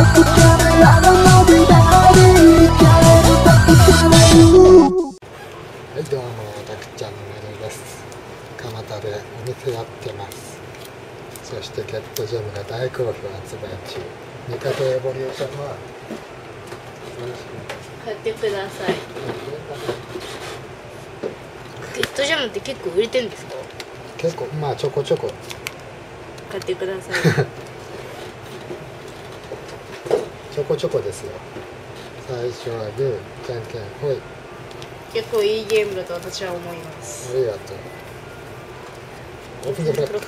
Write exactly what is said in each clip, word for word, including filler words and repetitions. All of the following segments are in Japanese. はい、どうも、たくちゃんのめるです。蒲田でお店やってます。そしてキャットジャムが大好評発売中。見かけボリューションは買ってください。キャットジャムって結構売れてるんですか？結構、まあちょこちょこ買ってください。ちょこちょこですよ。最初はグー、じゃんけんほい。結構いいゲームだと私は思います。ありがとう。オープンザブロック。あ、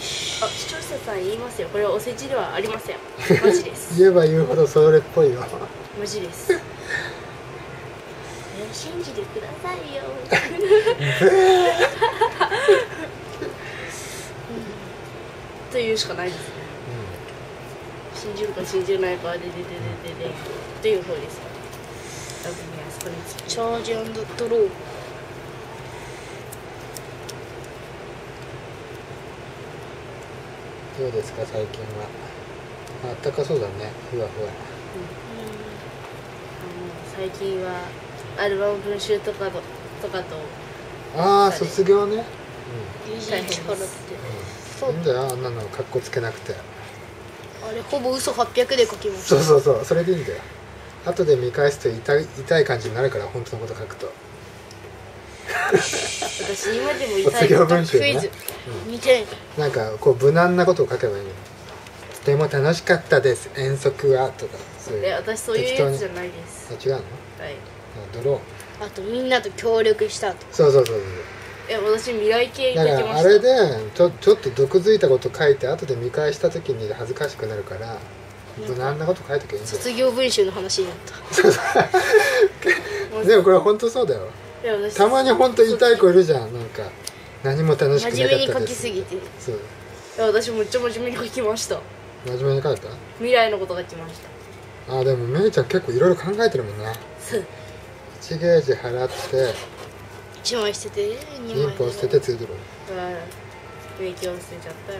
視聴者さん言いますよ、これはおせちではありません。マジです。言えば言うほどそれっぽいよ。マジです。信じてくださいよ。というしかないですね。信じるか信じないかででででででという方ですか。チャージ&ドロー。どうですか最近は。あったかそうだね。ふわふわ。うん、あの最近はアルバム文集とかととかと。ああ、卒業ね。うん。いい力って。そうだよ、あんなのかっこつけなくて。あれほぼ嘘はっぴゃくで書きます。そうそうそう、それでいいんだよ。後で見返すと痛い、痛い感じになるから、本当のこと書くと。私今でも痛い文章ね。見て、うん、なんかこう無難なことを書けばいいの。とても楽しかったです。遠足はとか。そういう。え、私そういうやつじゃないです。違うの？はい。ドロー。あとみんなと協力したと。そうそうそうそう。え、私未来系書きました。だからあれでちょちょっと毒づいたこと書いて後で見返した時に恥ずかしくなるから。無難なこと書いとけばいいんだよ。卒業文集の話になった。でもこれは本当そうだよ。たまに本当痛い子いるじゃん。なんか何も楽しくなかったです。真面目に書きすぎて。そう。私もめっちゃ真面目に書きました。真面目に書いた？未来のこと書きました。ああ、でもめいちゃん結構いろいろ考えてるもんな。そう。いちゲージ払って。いちまい捨ててにまい。インポ捨ててツードロー。うん。勉強捨てちゃったよ。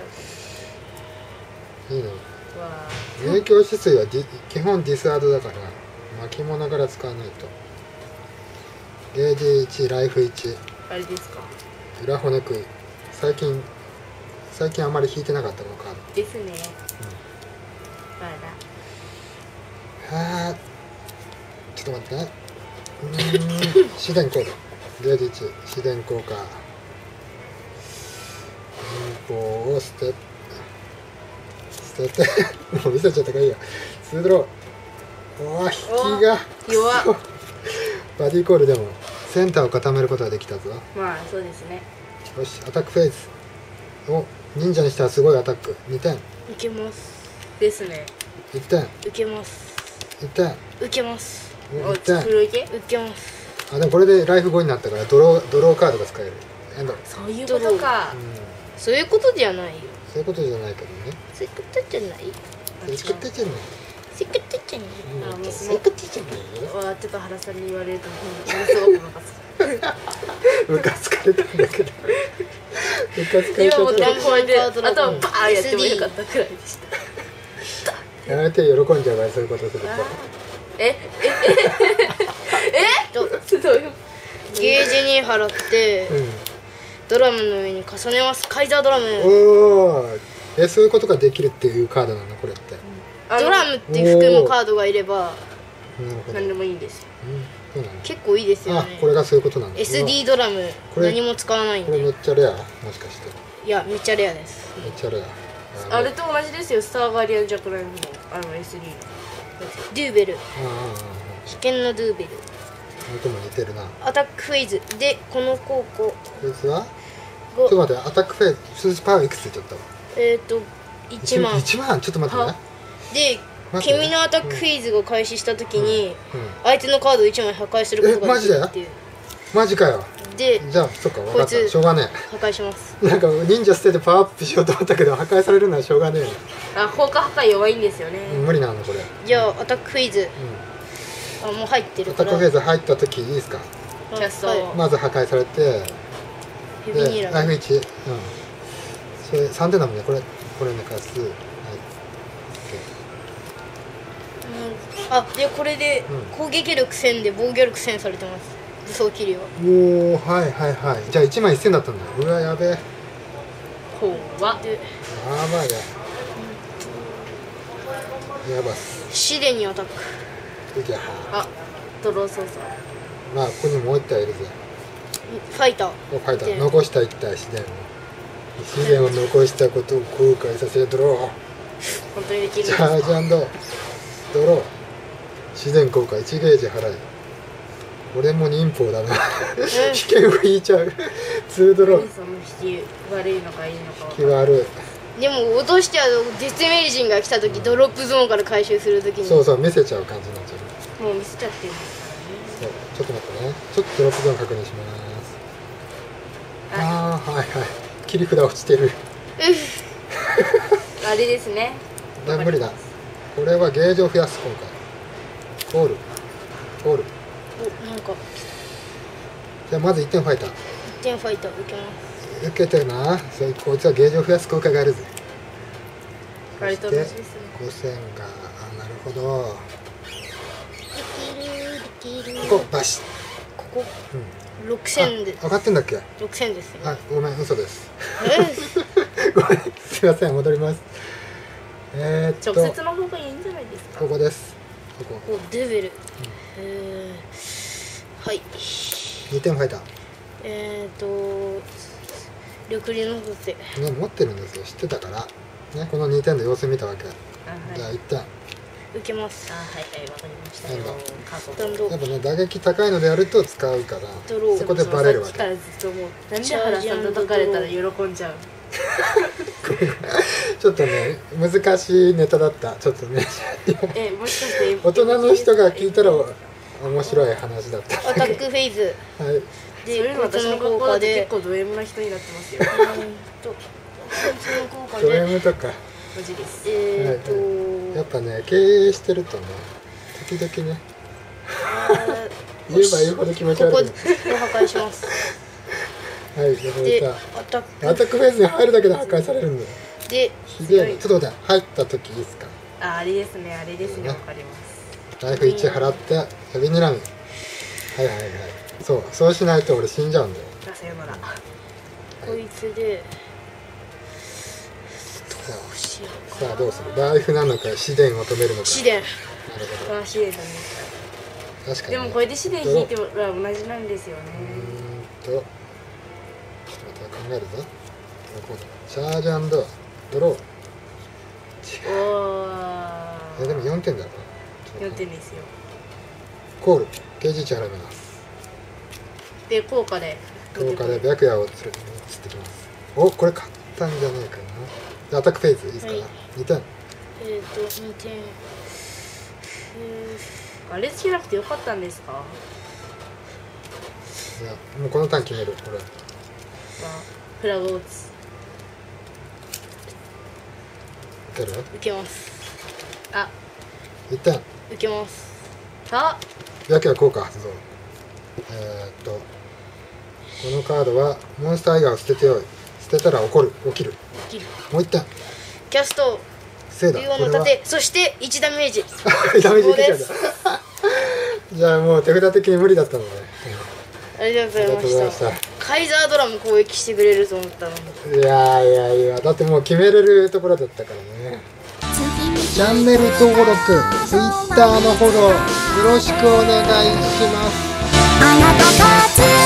いいね。影響止水は基本ディスアードだから巻物から使わないと。ゲージいち、ライフいち。あれですか、裏骨食い。最近最近あまり引いてなかったのかですね。うん、はあ、ちょっと待ってね。自然効果ゲージいち、自然効果文法を捨ててもう見せちゃったからいいや。ツードロー。おー、引きが弱っ。バディコールでもセンターを固めることができたぞ。まあそうですね。よし、アタックフェイズ。お、忍者にしてはすごいアタック。にてん。いけます。ですね。いってん。受けます。いってん。受けます。いってん。フル受け？受けます。あ、でもこれでライフごになったからドロー、ドローカードが使える。エンド。そういうことか。うん、そういうことじゃないよ。そういうことじゃないけどね。そういうことじゃない。そういうことじゃない。そういうことじゃない。あ、もうそういうことじゃない。わあ、ちょっと原さんに言われるとものすごくムカつく。ムカつかれたんだけど。ムカつかれた。今も何本で頭バーンやってもよかったくらいでした。やめて、喜んじゃうわ、そういうことすると。ええええ。どうどうよ。ゲージに払って。ドラムの上に重ねます。カイザードラム。おー、え、そういうことができるっていうカードなのこれって。ドラムっていう服のカードがいれば何でもいいんですよ。うん、そうなんだ。結構いいですよね。あ、これがそういうことなんだ。エスディー ドラム何も使わないんで。これめっちゃレア？もしかして。いや、めっちゃレアです。めっちゃレア。あれと同じですよ。スターガーディアンジャックライムのあの エスディー の。ドゥーベル。危険のドゥーベル。音も似てるな。アタックフェイズでこの効果。フェイズは？ちょっと待って、アタックフェイズパワーいくつついちゃったの？えっといちまん。いちまん、ちょっと待ってね。で、君のアタックフェイズが開始したときに相手のカードいちまい破壊することができるっていう。マジかよ。で、じゃあそっか、分かった、しょうがねえ。破壊します。なんか忍者捨ててパワーアップしようと思ったけど破壊されるのはしょうがねえ。あ、効果破壊弱いんですよね。無理なのこれ。じゃあアタックフェイズ。あ、もう入ってるから。アタックフェイズ入ったときいいですか。キャストまず破壊されてライフいち、うん、それさんてんだもんね、これ、これね、かす、はい、あでこれで攻撃力せんで防御力せんされてます。武装切りはおおはいはいはい。じゃあいちまいせんだったんだ。うわやべえこわでやばいや、うん、やばいシデにアタックいけあドロー操作まあここにもういったいいるぜ。ファイターファイター残したいったいシデンシデンを残したことを後悔させるドロー本当にできるチャージ&ドロー自然効果いちゲージ払い俺も忍法だな引けを引いちゃうにドローその引き悪いのかいいのか引き悪いでも落としては絶命人が来た時ドロップゾーンから回収する時にそうそう見せちゃう感じになっちゃうもう見せちゃってるんですからね。ちょっと待ってねちょっとドロップゾーン確認します。ああはいはい切り札落ちてるあれですね無理だこれはゲージを増やす今回ゴールゴールおなんかじゃあまずいってんファイターいってんファイター受けます受けてるなそうこいつはゲージを増やす効果があるぜ割と楽しいですねごせんがあなるほどできるできるここバシここ、うん、ろくせんで上がってんだっけろくせんですねあごめん嘘ですごめんすいません戻りますえーっと直接の方がいいんじゃないですかここですここおデュベル、うん、えー、はいにてんファイターえーと緑竜の補正ね持ってるんですよ知ってたからねこのにてんの様子見たわけ、はい、じゃあいってん受けますあはいはいわかりましたよやっぱね打撃高いのでやると使うからそこでバレるわけなんで原さんと解かれたら喜んじゃうちょっとね難しいネタだったちょっとねえもしかして大人の人が聞いたら面白い話だったアタックフェイズはいそれも私の効果で結構ド M な人になってますよド M とかマジですえっとやっぱね経営してるとね時々ね言えば言うほど気持ち悪いここを破壊しますはい、アタックフェーズに入るだけで破壊されるんだよ。で、ちょっと待って、入った時いいですか。あ、あれですね、あれですね、わかります。ライフいち払って、旅にらみ。はいはいはい。そう、そうしないと俺死んじゃうんだよ。あ、さよなら。こいつで。さあ、さあ、どうする、ライフなのか、試練を止めるのか。試練。なるほど。あ、試練だね。確かに。でも、これで試練引いては同じなんですよね。うんと。考えるぞチャージ&ドローいやでもよんてんだろよんてんですよコールゲージ値払いますで効果で効果で白夜を釣ってきます。おこれ買ったんじゃないかな。アタックフェーズいいですか、はい、にてんえっとにてん、えー、あれつけなくてよかったんですか。いやもうこのターン決めるこれフラグを打つ受ける受けますあいってん受けますあやけは効果発動えー、っとこのカードはモンスター以外を捨ててよい捨てたら怒る起きる起きるもういってんキャストせいだこれはそしていちダメージダメージ受けちゃうんだじゃあもう手札的に無理だったのねありがとうございました。カイザードラム攻撃してくれると思ったのに。いやいやいや、だってもう決めれるところだったからね。チャンネル登録、Twitter のフォローよろしくお願いします。